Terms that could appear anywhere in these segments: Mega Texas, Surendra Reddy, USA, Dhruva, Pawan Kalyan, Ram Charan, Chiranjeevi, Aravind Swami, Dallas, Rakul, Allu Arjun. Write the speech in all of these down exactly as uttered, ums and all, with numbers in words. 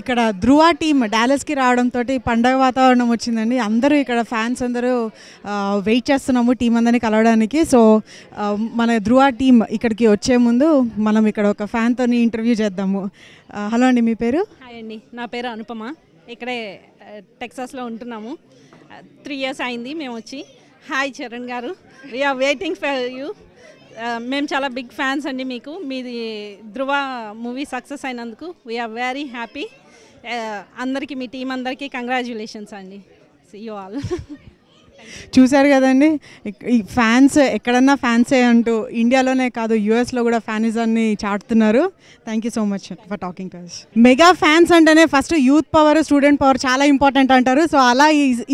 ఇక్కడ ధ్రువ టీమ్ డాలస్కి రావడంతో పండగ వాతావరణం వచ్చిందండి. అందరూ ఇక్కడ ఫ్యాన్స్ అందరూ వెయిట్ చేస్తున్నాము టీం అందరినీ కలవడానికి. సో మన ధ్రువ టీం ఇక్కడికి వచ్చే ముందు మనం ఇక్కడ ఒక ఫ్యాన్తో ఇంటర్వ్యూ చేద్దాము. హలో అండి, మీ పేరు? హాయ్ అండి, నా పేరు అనుపమ. ఇక్కడే టెక్సాస్లో ఉంటున్నాము. త్రీ ఇయర్స్ అయింది మేము వచ్చి. హాయ్ చరణ్ గారు, వీఆర్ వెయిటింగ్ ఫర్ యూ. మేము చాలా బిగ్ ఫ్యాన్స్ అండి మీకు. మీది ధ్రువ మూవీ సక్సెస్ అయినందుకు వీఆర్ వెరీ హ్యాపీ. అందరికీ మీ టీం అందరికీ కంగ్రాచ్యులేషన్స్ అండి. See you all. చూశారు కదండి, ఈ ఫ్యాన్స్ ఎక్కడన్నా ఫ్యాన్సే అంటూ ఇండియాలోనే కాదు యూఎస్లో కూడా ఫ్యానిజాన్ని చాటుతున్నారు. Thank you so much for talking to us. Mega fans అంటేనే first youth power, student power చాలా ఇంపార్టెంట్ అంటారు. సో అలా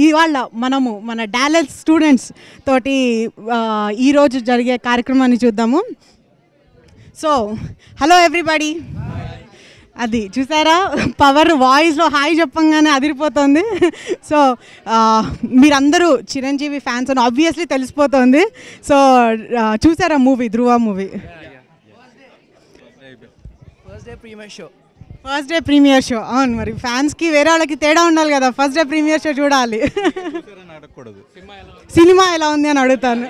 ఇవాళ మనము మన డాలస్ స్టూడెంట్స్ తోటి ఈరోజు జరిగే కార్యక్రమాన్ని చూద్దాము. సో హలో ఎవ్రీబడి, అది చూసారా పవర్ వాయిస్లో హాయ్ చెప్పంగానే అదిరిపోతుంది. సో మీరందరూ చిరంజీవి ఫ్యాన్స్ అని ఆబ్వియస్లీ తెలిసిపోతుంది. సో చూసారా movie, Dhruva movie? First day premiere show, first day premiere show. అవును, మరి ఫ్యాన్స్కి వేరే వాళ్ళకి తేడా ఉండాలి కదా. ఫస్ట్ డే ప్రీమియర్ షో చూడాలి. సినిమా ఎలా ఉంది అని అడుగుతాను.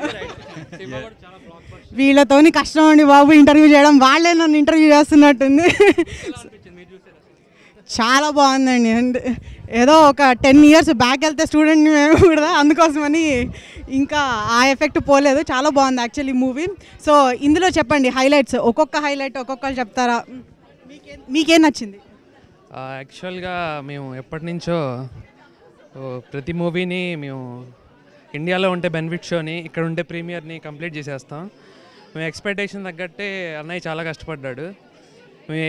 వీళ్ళతోని కష్టం అండి బాబు ఇంటర్వ్యూ చేయడం. వాళ్ళే నన్ను ఇంటర్వ్యూ చేస్తున్నట్టుంది. చాలా బాగుందండి. అండ్ ఏదో ఒక టెన్ ఇయర్స్ బ్యాక్ వెళ్తే స్టూడెంట్ని మేము కూడా, అందుకోసమని ఇంకా ఆ ఎఫెక్ట్ పోలేదు. చాలా బాగుంది యాక్చువల్లీ మూవీ. సో ఇందులో చెప్పండి హైలైట్స్, ఒక్కొక్క హైలైట్ ఒక్కొక్కరు చెప్తారా? మీకేం మీకేం నచ్చింది? యాక్చువల్గా మేము ఎప్పటి నుంచో ప్రతి మూవీని మేము ఇండియాలో ఉంటే బెనిఫిట్ షోని, ఇక్కడ ఉంటే ప్రీమియర్ని కంప్లీట్ చేసేస్తాం. మేము ఎక్స్పెక్టేషన్ తగ్గట్టే అన్నయ్య చాలా కష్టపడ్డాడు. మేము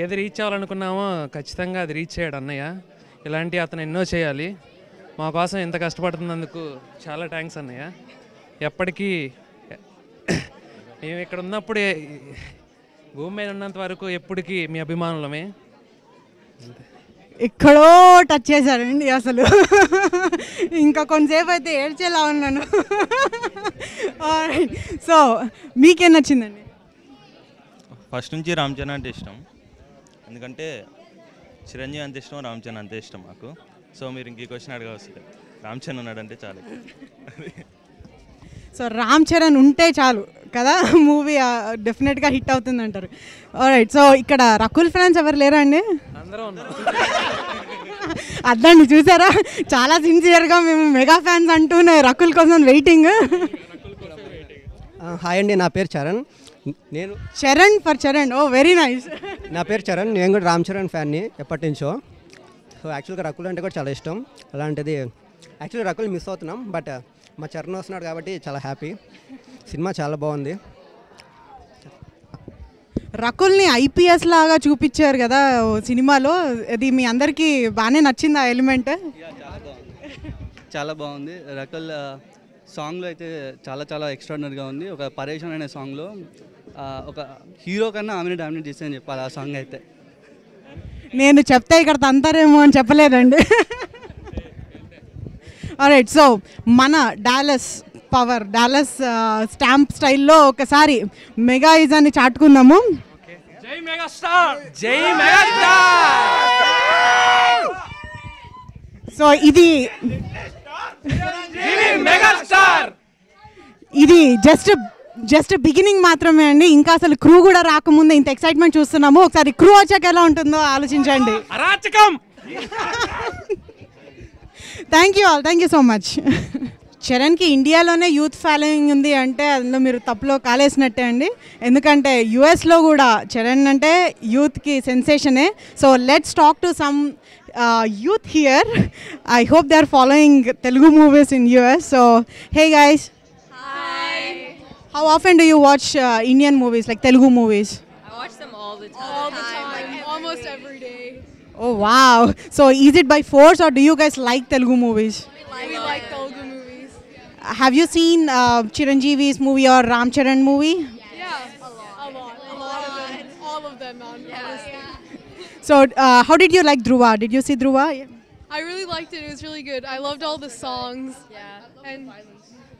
ఏది రీచ్ అవ్వాలనుకున్నామో ఖచ్చితంగా అది రీచ్ చేయడు అన్నయ్య. ఇలాంటి అతను ఎన్నో చేయాలి. మా కోసం ఇంత కష్టపడుతున్నందుకు చాలా థ్యాంక్స్ అన్నయ్య. ఎప్పటికీ మేము ఇక్కడ ఉన్నప్పుడు, భూమి మీద ఉన్నంత వరకు ఎప్పటికీ మీ అభిమానులమే. ఎక్కడో టచ్ చేశారండి అసలు. ఇంకా కొంతసేపు అయితే ఏడ్చేలా ఉన్నాను. సో మీకేం నచ్చిందండి? ఫస్ట్ నుంచి రామ్ చరణ్ అంటే ఇష్టం, ఎందుకంటే చిరంజీవి అంత ఇష్టం, రామ్ చరణ్ అంతే ఇష్టం మాకు. సో మీరు ఇంక ఈ క్వశ్చన్ అడగవచ్చు. రామ్ చరణ్ ఉన్నాడంటే చాలు. సో రామ్ చరణ్ ఉంటే చాలు కదా, మూవీ డెఫినెట్గా హిట్ అవుతుంది అంటారు. ఆల్రైట్, సో ఇక్కడ రకుల్ ఫ్యాన్స్ ఎవరు లేరా అండి? అదండి చూసారా, చాలా సిన్సియర్గా మేము మెగా ఫ్యాన్స్ అంటూనే రకుల్ కోసం వెయిటింగ్. హాయ్ అండి, నా పేరు చరణ్. నేను Charan for Charan. Oh very nice. నా పేరు చరణ్, నేను కూడా రామ్ చరణ్ ఫ్యాన్ని ఎప్పటి నుంచో. సో యాక్చువల్గా రకుల్ అంటే కూడా చాలా ఇష్టం. అలాంటిది యాక్చువల్గా రకుల్ మిస్ అవుతున్నాం, బట్ మా చరణ్ వస్తున్నాడు కాబట్టి చాలా హ్యాపీ. సినిమా చాలా బాగుంది. రకుల్ని ఐపీఎస్ లాగా చూపించారు కదా సినిమాలో, అది మీ అందరికీ బాగానే నచ్చింది ఆ ఎలిమెంట్? చాలా బాగుంది. రకుల్ సాంగ్లో అయితే చాలా చాలా ఎక్స్ట్రాడినరీగా ఉంది. ఒక పరేషన్ అనే సాంగ్లో ఒక హీరో కన్నా ఆమెను డామినేట్ చేస్తాయని చెప్పాలి ఆ సాంగ్ అయితే. నేను చెప్తే ఇక్కడ తంతారేమో అని చెప్పలేదండి. ఆల్రైట్, సో మన డాలస్ పవర్, డాలస్ స్టాంప్ స్టైల్లో ఒకసారి మెగా ఈజాన్ని చాటుకుందాము. జై మెగా స్టార్, జై మెగా స్టార్. సో ఇది ఇది జస్ట్ జస్ట్ బిగినింగ్ మాత్రమే అండి. ఇంకా అసలు క్రూ కూడా రాకముందే ఇంత ఎక్సైట్మెంట్ చూస్తున్నాము. ఒకసారి క్రూ వచ్చాక ఎలా ఉంటుందో ఆలోచించండి. Thank you all, thank you so much. చరణ్కి ఇండియాలోనే యూత్ ఫాలోయింగ్ ఉంది అంటే అందులో మీరు తప్పులో కాలేసినట్టే అండి, ఎందుకంటే యూఎస్లో కూడా చరణ్ అంటే యూత్కి సెన్సేషనే. So let's talk to some youth here. I hope they are following Telugu movies in US. So hey guys, how often do you watch Indian movies like Telugu movies? Oh wow. So is it by force or do you guys like Telugu movies? Have you seen uh, Chiranjeevi's movie or Ram Charan movie? Yeah, a lot, a lot, a lot of them, all of them, man. Yeah, yeah. So, uh, how did you like Dhruva? Did you see Dhruva? Yeah. I really liked it. It was really good. I loved all the songs. Yeah, and the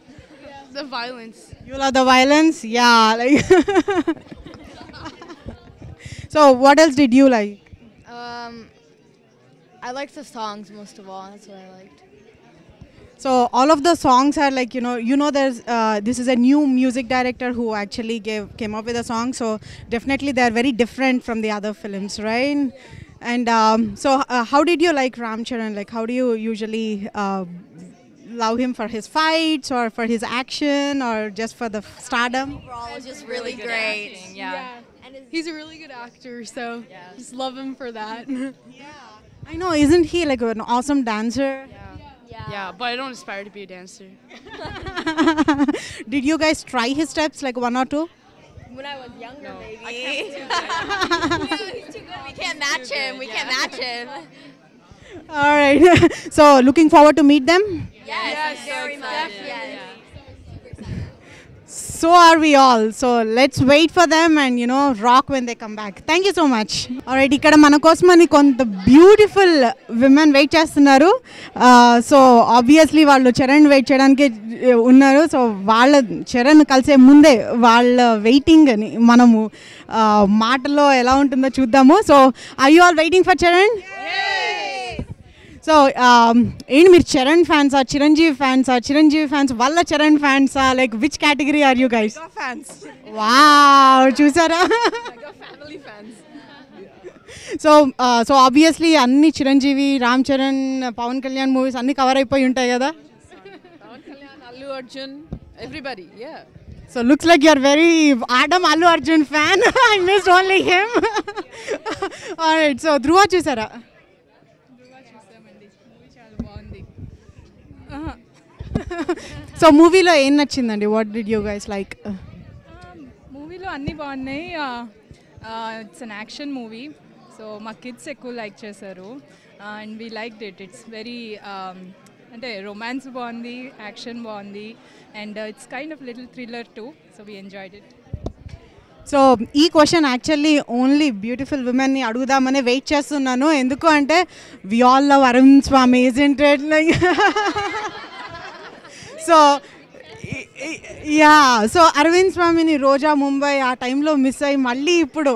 violence. Yeah. The violence. You love the violence? Yeah. Like. So, what else did you like? Um, I liked the songs most of all. That's what I liked. So all of the songs are like, you know, you know there's uh, this is a new music director who actually gave came up with a song. So definitely they are very different from the other films, right? Yeah. And um, so uh, how did you like Ram Charan? Like, how do you usually uh, love him? For his fights or for his action or just for the stardom? Overall, was just really, really great. Acting, yeah. yeah. He's a really good actor, so yeah. just love him for that. Yeah. I know, isn't he like an awesome dancer? Yeah, yeah. yeah but I don't aspire to be a dancer. Did you guys try his steps, like one or two? When I was younger, no, maybe. I can't do it. He's too good. We can't match him. We yeah. can't match him. All right. So, looking forward to meet them? Yes, yes, yes very so much. Yes. So are we all. So let's wait for them and, you know, rock when they come back. Thank you so much. Alright, ikkada mana kosmani kontha beautiful women wait chestunaru. Uh, so obviously vallu Charan wait cheyadaniki unnaru. So vaalla Charan kalse munde vaalla waiting ani manamu maatalo ela untundo chuddamo. So are you all waiting for Charan? Yay! So, ఏంటి మీరు చరణ్ ఫ్యాన్సా చిరంజీవి ఫ్యాన్సా Chiranjeevi fans వల్ల చరణ్ ఫ్యాన్సా like which category are you guys? Fans. Wow, చూసారా? Family fans. So so obviously అన్ని Chiranjeevi, Ram Charan, Pavan Kalyan movies అన్ని cover అయిపోయి ఉంటాయి కదా? Pavan Kalyan, Allu Arjun, everybody. Yeah. So looks like you are very Adam Allu Arjun fan. I missed only him. All right. So Dhruva చూసారా? So మూవీలో ఏం నచ్చిందండి? What did you guys like? మూవీలో అన్నీ బాగున్నాయి. It's an action movie, so మా kids ఎక్కువ like చేశారు and we like it. It's very అంటే రొమాన్స్ బాగుంది, యాక్షన్ బాగుంది and it's kind of little thriller too, so we enjoyed it. So ఈ క్వశ్చన్ యాక్చువల్లీ ఓన్లీ బ్యూటిఫుల్ విమెన్ని అడుగుదామనే wait చేస్తున్నాను. ఎందుకు అంటే we all love Aravind Swami, isn't it? Like so yeah so Aravind స్వామిని రోజా ముంబై ఆ టైంలో మిస్ అయ్యి మళ్ళీ ఇప్పుడు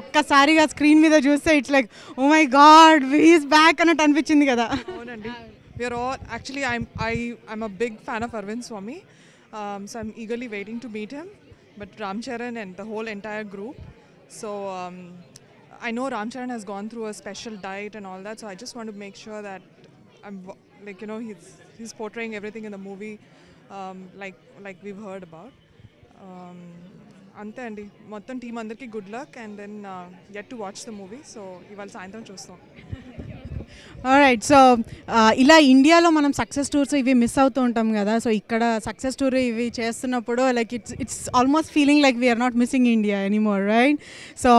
ఒక్కసారిగా స్క్రీన్ మీద చూస్తే it's like oh my god he's back అన్నట్టు అనిపించింది కదా? అవునండి. We are all actually I'm I I'm a big fan of Aravind Swami, so I'm eagerly waiting to meet him. But Ram Charan and the whole entire group. So um, I know Ram Charan has gone through a special diet and all that. So I just want to make sure that I'm like, you know, he's he's portraying everything in the movie um, like like we've heard about. Ante andi, mottham team andarki good luck, and then uh, yet to watch the movie. So ival sayanthram chustam. Alright. So ఇలా ఇండియాలో మనం success tours ఇవి miss అవుతూ ఉంటాం కదా? So ఇక్కడ success tour ఇవి చేస్తున్నప్పుడు like it's it's almost feeling like we are not missing India anymore, right? So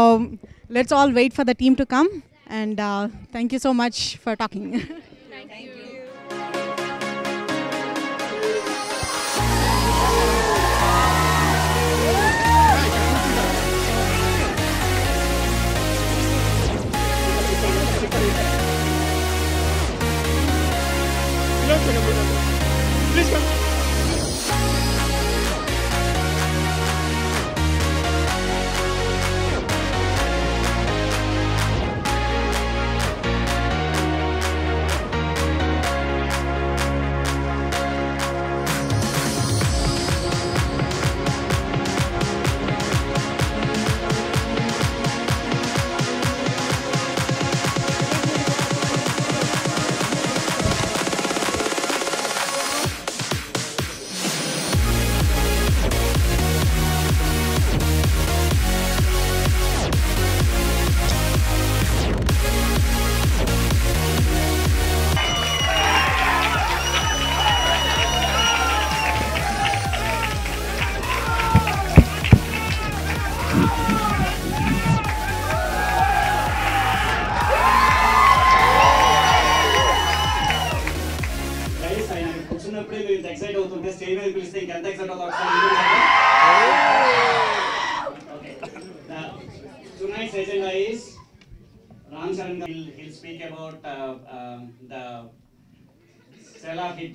let's all wait for the team to come and thank you so much for talking. Please come.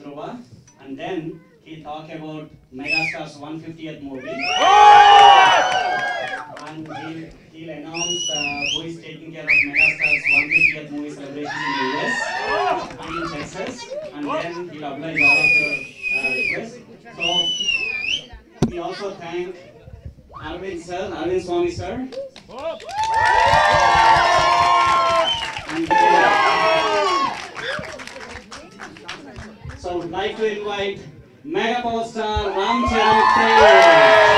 Dhruva, and then he talked about Megastar's one hundred fiftieth movie. And he, he'll announce uh, who is taking care of Megastar's one hundred fiftieth movie celebration in the U S thank Aravind sir, Aravind Swami sir. And, uh, so I would like to invite Mega Power Star Ram Charan.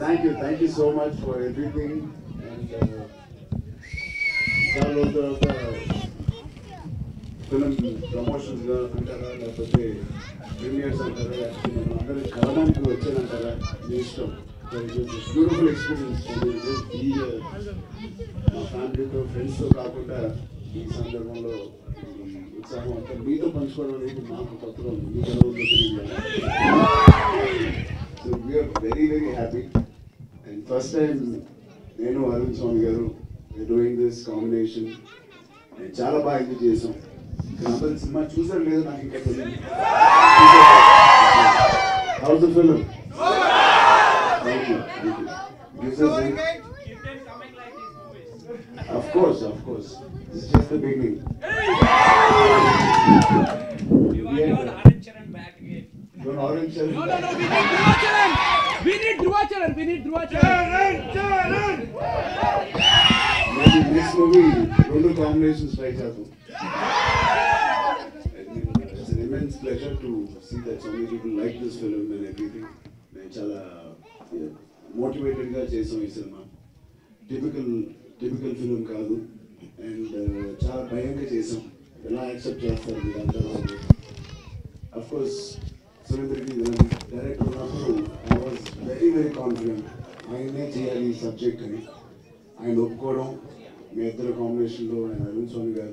Thank you, thank you so much for everything. And uh, all of the, the film promotions, the premieres, and it's a beautiful experience for me. Just be my family, to friends, to Kakuta, in Sandarmolo. It's a wonderful. So we are very, very happy. And first time, you know, Aravind Swami Garu, we're doing this combination. And it's all about the Jason. Example, Simma chooser leader, I can how's the film? Thank you, thank you. Gives us a... Of course, of course. This is just the beginning. You want your Aravind Charan back again. No, no, no, we need Dhruva Charan! We need Dhruva Charan! We need Dhruva Charan! Charan! Charan! Next movie, two combinations try to. It's an immense pleasure to see that so many people like this film and everything. It's a motivated guy, Jason Isma. Typical, typical film, Kadu. And it's a Bayanka Jason. I accept that. Of course, Chiranjeevi, the director of Allu, I was very, very confident. I made the subject. I looked for the combination and Aravind Swami Garu.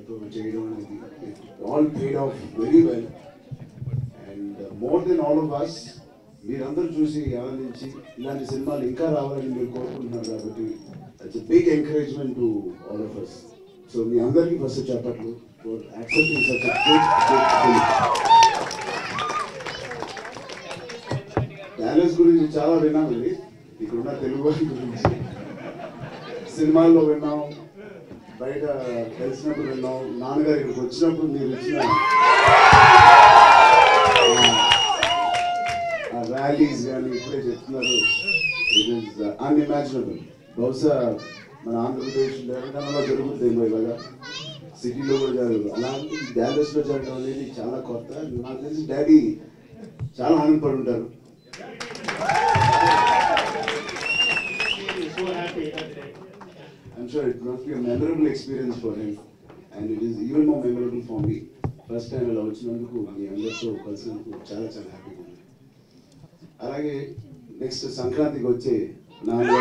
It all paid off very well. And uh, more than all of us, we under Juicy Avalanche, Ilani Cinema, Linka Raval, and your corporate. That's a big encouragement to all of us. So, we under you for such a for accepting such a good, good thing. Dallas Guru is Chala Vena Guru. He could not Telugu Guru. Cinema lo Vena, right? Elsna to Vena, Nanaga Guru, Kuchna to Nirchna. Our rallies, yani, pure jitna to, it is uh, unimaginable. Bausa, man Andhra Pradesh, Kerala, man Jarugu Delhi, Baga, city lo Baga Jarugu. Alam Dallas lo Jarugu, yani Chala Kotha, Nanaga is daddy, Chala Hanan Parundar. going to be a memorable experience for him, and it is even more memorable for me. First time I watched him, who my younger person, who chala chala happy. అలాగే next సంక్రాంతికి వచ్చే నాలుగు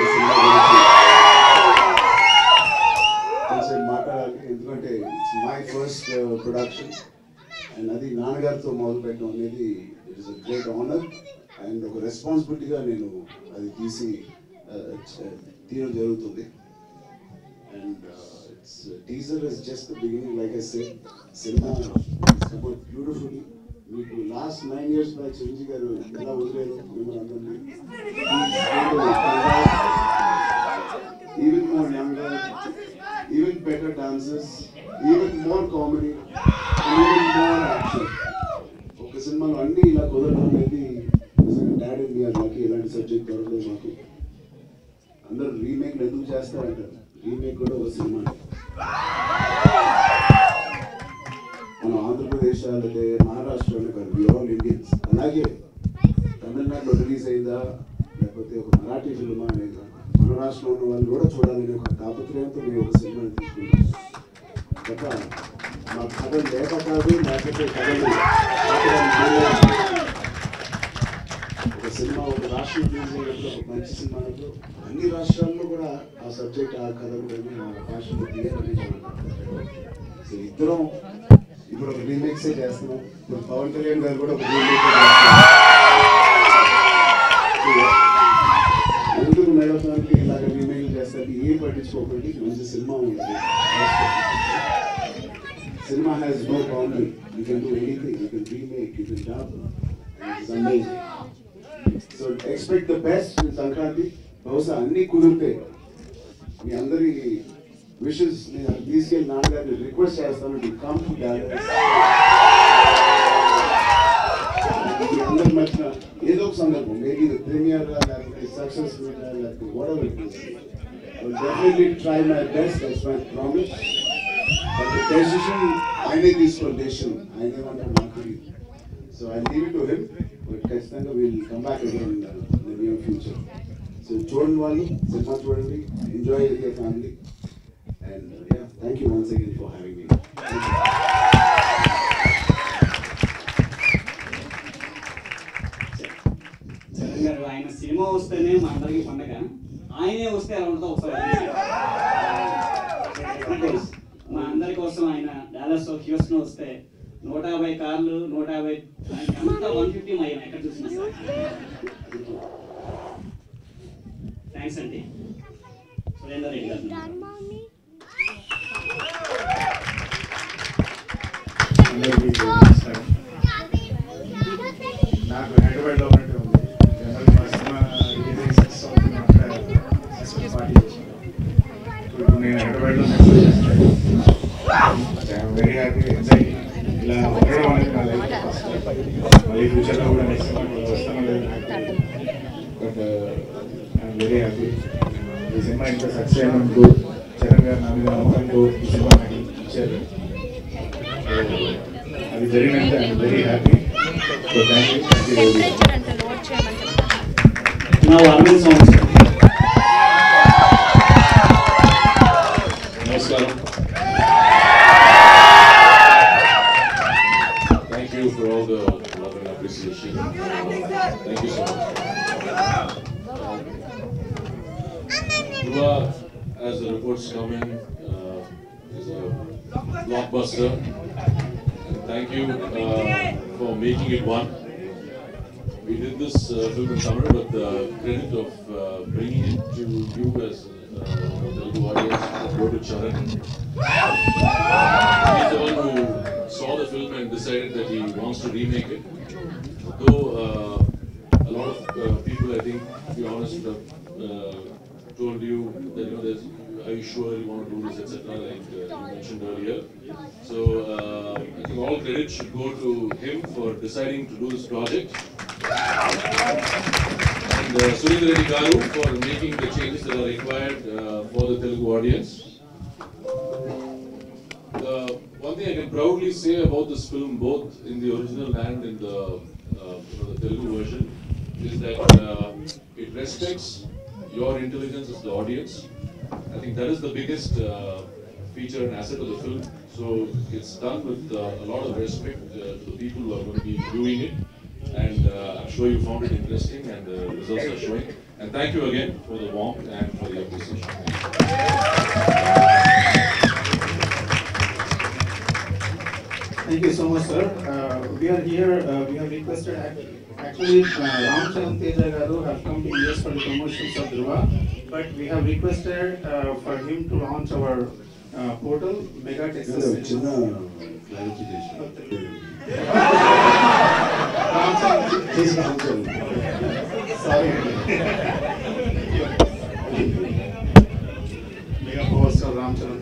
కొంచెం మాట్లాడాలి, ఎందుకంటే it's my first production and అది నాన్నగారితో మొదలుపెట్టడం అనేది it is a great honour and ఒక రెస్పాన్సిబిలిటీగా నేను అది తీసి తీయడం జరుగుతుంది. And it's teaser is just the beginning, like I said cinema beautiful. మీకు last nine years back Chiranjeevi garu ఎలా వదిలేదు మిమ్మల్ని అందరినీ, even more younger, even better dancers, even more comedy, even more action. ఒక సినిమాలో అన్నీ ఇలా కుదరడం అనేది డాడీ మీ అన్నకి ఇలాంటి సబ్జెక్ట్ దొరకలేదు మాకు. అందరూ రీమేక్లు ఎందుకు చేస్తారంటారు, రీమేక్ కూడా ఒక సినిమా. మన ఆంధ్రప్రదేశ్ అలాగే మహారాష్ట్రలో కాదు, వి ఆల్ ఇండియన్స్. అలాగే తమిళనాడులో రిలీజ్ అయిందా లేకపోతే ఒక మరాఠీ సినిమా అనేది మన రాష్ట్రంలో ఉన్న వాళ్ళు కూడా చూడాలని ఒక తాపత్రయంతో మేము ఒక సినిమాని తీసుకున్నాం. గత మా కథ లేక కాదు, లేకపోతే కథలు ఒక సినిమా ఒక రాష్ట్రం రిలీజ్ అయినప్పుడు ఒక మంచి సినిమాలో అన్ని రాష్ట్రాల్లో కూడా ఆ సబ్జెక్ట్ ఆ కథలు కానీ ఆ భాషలు తీయాలని సో ఇద్దరం ఇప్పుడు ఒక రీమేక్స్ చేస్తున్నాం. ఇప్పుడు పవన్ కళ్యాణ్ గారు కూడా ఒక రీమేక్ ఎందుకు మేడోసానికి ఇలాగ రీమేక్ చేస్తారు, ఏం పట్టించుకోకండి, మంచి సినిమా ఉంటుంది. Cinema has no boundary, you can do anything, you can remake, you can dub, it's amazing. So expect the best in Sankranti. బహుశా అన్నీ కుదిరితే మీ అందరి విషెస్ నేను తీసుకెళ్ళి నాన్నగారిని రిక్వెస్ట్ చేస్తాను, టు కమ్ టు డాలస్. అందరూ మధ్య ఏదో ఒక సందర్భం, మేబీ ది ప్రీమియర్ లేకపోతే సక్సెస్ లేకపోతే whatever it is, I will definitely try my best, that's my promise. But the decision ఆయనే తీసుకోవాలి, డెసిషన్ ఆయనే ఉంటారు నాకు. So I leave it to him, but ఖచ్చితంగా will come back again in the near future. So చూడండి వాళ్ళు సినిమా చూడండి, enjoy your family. And uh, yeah, thank you once again for having me. Thank you. Charangaru ayana cinema ostene mandariki pandaga ayane osthe around tho ostadu ma andari kosam ayana Dallas lo Houston lo osthe one fifty కార్లు నూట యాభై అంతా one fifty అయ్యాను ఎక్కడ చూసినా sir. Thanks అండి సురేందర్ రెడ్డి గారు. నాకు హైదరాబాద్లో ఉన్నట్టు ఉంది, జనరల్ మా సినిమా సిక్స్ అవుతుంది అక్కడ సిక్స్ పార్టీ చేసాను. ఇప్పుడు నేను హైదరాబాద్లో మెసేజ్ చేస్తాను, ఐఎమ్ వెరీ హ్యాపీ. ఎంజాయ్ ఇలా ఉండడం అనేది నా లైఫ్ ఫస్ట్, మళ్ళీ ఫ్యూచర్లో కూడా నెక్స్ట్ వస్తానో లేదు నాకు, బట్ ఐఎమ్ వెరీ హ్యాపీ. ఈ సినిమా ఇంకా సక్సెస్ అయినందుకు చరణ్ గారు నా మీద నమ్మకంతో ఈ సినిమా నాకు ఇచ్చారు, అది జరిగినంత I'm very happy. So thank you thank you very much. నా అరవింద్ స్వామి నమస్కారం. Thank you for all the love and appreciation. Thank you so much. Dhruva, as the reports come in, uh, is a blockbuster. Thank you uh, for making it one. We did this uh, film in summer, but the credit of uh, bringing it to you as uh, the Allu audience to go to Charan. He's the one who saw the film and decided that he wants to remake it. Though uh, a lot of uh, people, I think, to be honest, have uh, told you that, you know, there's, are you sure you want to do this, et cetera, like uh, you mentioned earlier. So uh, I think all credit should go to him for deciding to do this project. And uh, Surendra Reddy Garu for making the changes that are required uh, for the Telugu audience. Uh, one thing I can proudly say about this film, both in the original and in the, uh, you know, the Telugu version, is that uh, it respects your intelligence as the audience. I think that is the biggest uh, feature and asset of the film. So it's done with uh, a lot of respect uh, to the people who are going to be viewing it. And uh, I'm sure you found it interesting, and the results are showing. And thank you again for the warmth and for the appreciation. Thank you so much, sir. Uh, we are here. Uh, we have requested actually uh, Ram Charan Tejagaru have come to U S for the promotions of Dhruva, but we have requested uh, for him to launch our uh, portal, Mega Texas. Please come to me. Sorry. Mega host of Ram Charan.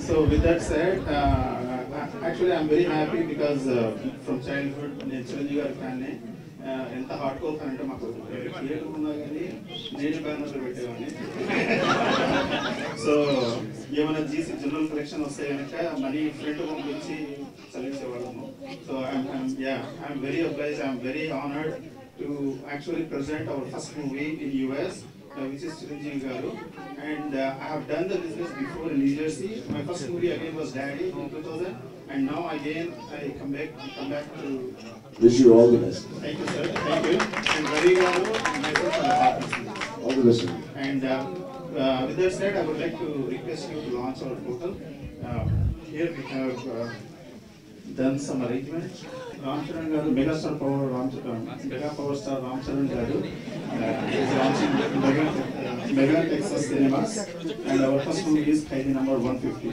So with that said, uh, actually I'm very happy because uh, from childhood, Chiranjeevi garu fan ne. Enta hardcore fan anta maaku. Theatre unna gaani nenu banner lo pettevani. So yemana G C general collection vastayi anaka mani friend ko panchi select cheyalamu. So I'm, I'm yeah, I'm very obliged. I'm very honored to actually present our first movie in U S, uh, which is Chiranjeevi garu. And uh, I have done the business before in New Jersey. My first movie again was Daddy in two thousand, and now again I come back, come back to. Wish you all the best. Thank you, sir. Thank you. And very all the best. And uh, uh, with that said, I would like to request you to launch our portal. Uh, here we have uh, done some arrangements. Ram Charan garu, mega star power Ram Charan, mega power star Ram Charan garu uh, is launching Mega, uh, Mega Texas cinemas, and our first movie is Kaidi number one fifty.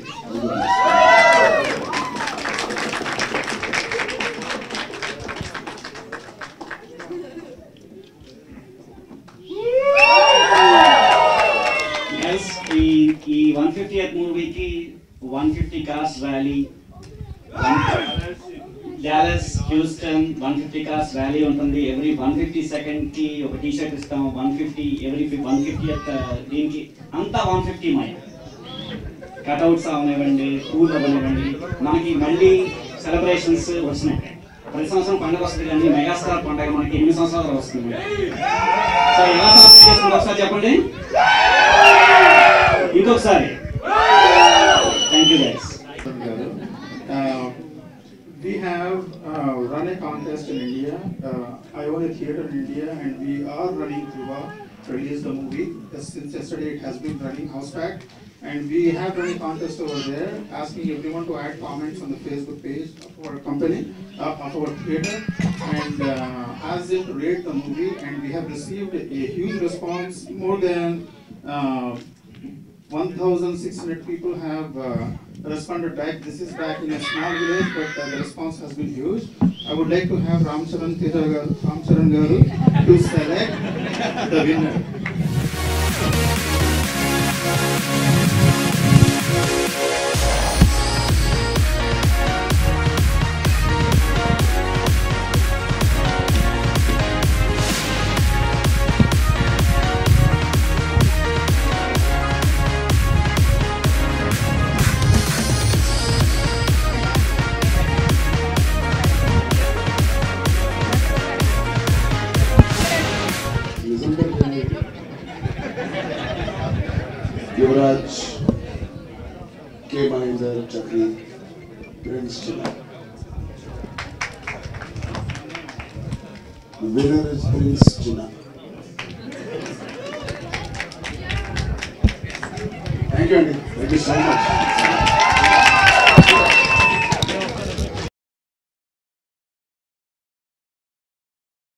Yes, the the one fiftieth movie ki one fifty cast rally. Dallas, Houston, one fifty cast rally उन्होंने every one fifty second की okay T-shirt इस्ता हूँ one fifty every one fiftieth दिन की अंता one fifty my cutouts आउने बंडे pool बने बंडे मान की मल्ली सेलिब्रेशंस वर्षने परिसंस्करण पंडा वर्ष दिलाने मेगास्टार पंडा का मान की इन्हीं संस्था वर्ष दिलाने तो यहाँ सब चीज़ संस्था जापाने इनको सारे thank you guys. We have uh, run a contest in India. Uh, I own a theatre in India, and we are running Dhruva to release the movie. Since yesterday, it has been running house-packed, and we have run a contest over there, asking everyone to add comments on the Facebook page of our company, uh, of our theatre, and uh, ask them to rate the movie. And we have received a huge response. More than uh, one thousand six hundred people have. Uh, Responded back. This is back in a small village, but uh, the response has been huge. I would like to have Ram Charan Ram Charan garu to select the winner. युवराज के Mahendra Chakri prince Chinna winner is prince Chinna. Thank you अंडी, thank you so much.